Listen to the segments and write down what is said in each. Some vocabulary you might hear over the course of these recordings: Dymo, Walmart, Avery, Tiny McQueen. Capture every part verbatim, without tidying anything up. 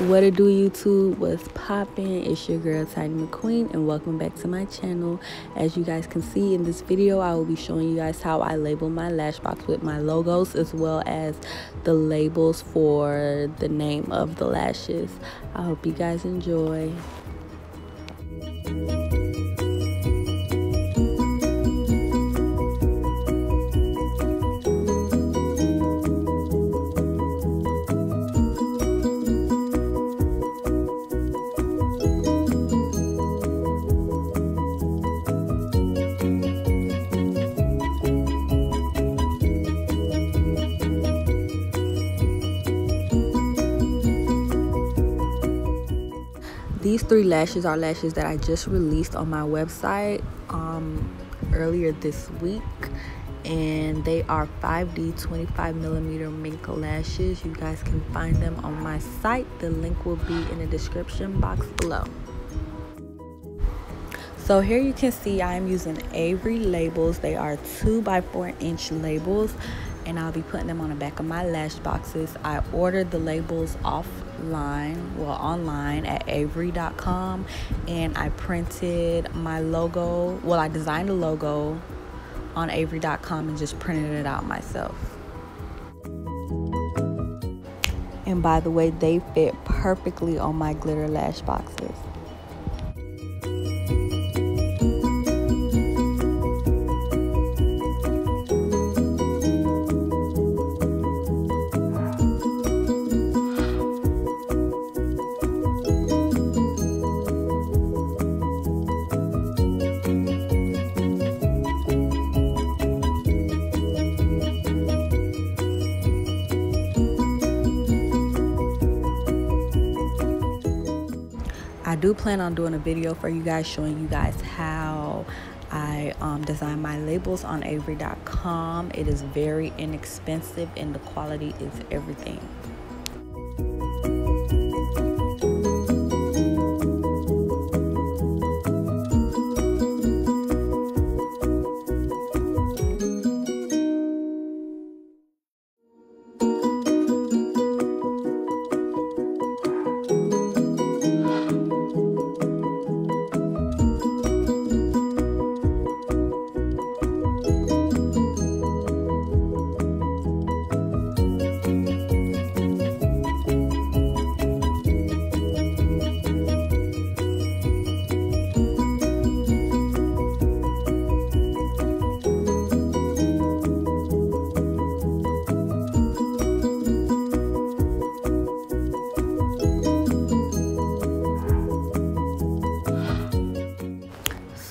What it do, YouTube? What's poppin'? It's your girl Tiny McQueen, and welcome back to my channel. As you guys can see in this video, I will be showing you guys how I label my lash box with my logos, as well as the labels for the name of the lashes. I hope you guys enjoy. These three lashes are lashes that I just released on my website um, earlier this week, and they are five D twenty-five millimeter mink lashes. You guys can find them on my site. The link will be in the description box below. So here you can see I'm using Avery labels. They are two by four inch labels, and I'll be putting them on the back of my lash boxes. I ordered the labels offline, well online at avery dot com, and I printed my logo, well I designed the logo on avery dot com and just printed it out myself. And by the way, they fit perfectly on my glitter lash boxes. I do plan on doing a video for you guys showing you guys how I um, design my labels on avery dot com. It is very inexpensive and the quality is everything.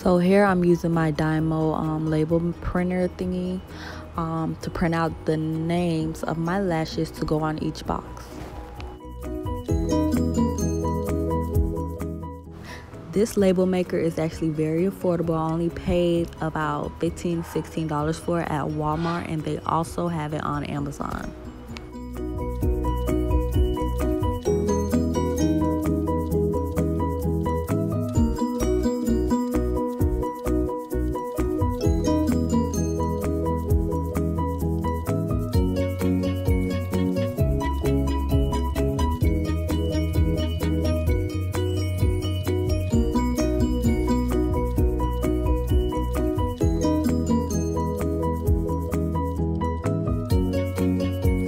So here I'm using my Dymo um, label printer thingy um, to print out the names of my lashes to go on each box. This label maker is actually very affordable. I only paid about fifteen, sixteen dollars for it at Walmart, and they also have it on Amazon. Thank you.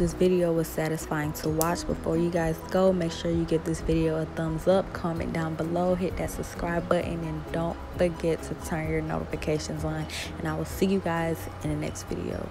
this video was satisfying to watch. Before you guys go, make sure you give this video a thumbs up, comment down below, hit that subscribe button, and don't forget to turn your notifications on. And I will see you guys in the next video.